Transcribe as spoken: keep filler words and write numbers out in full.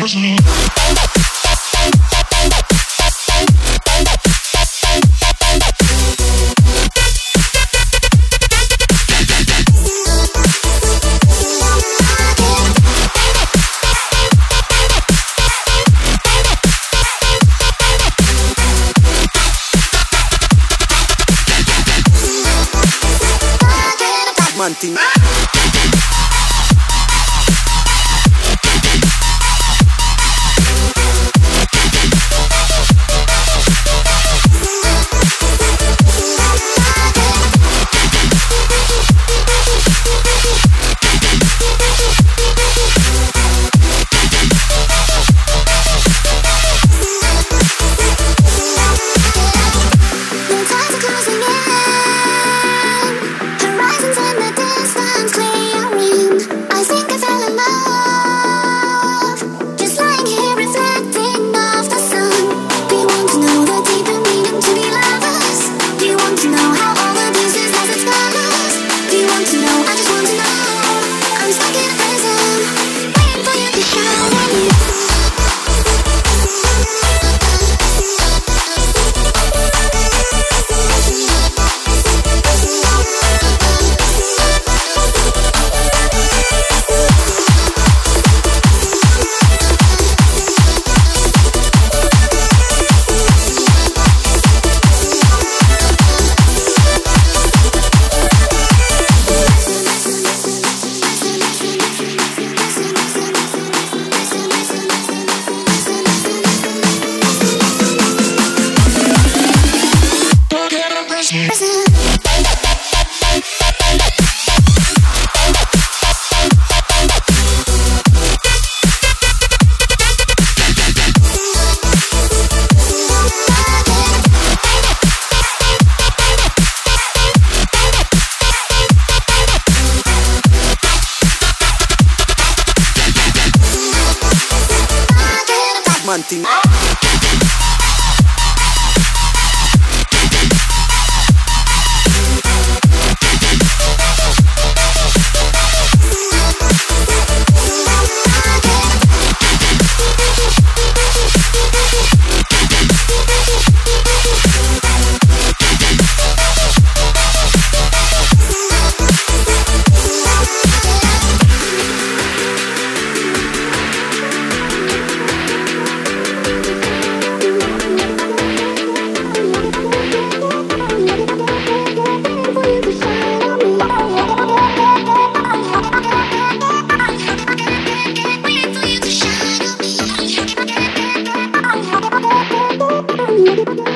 Manting. Prism. Thank you.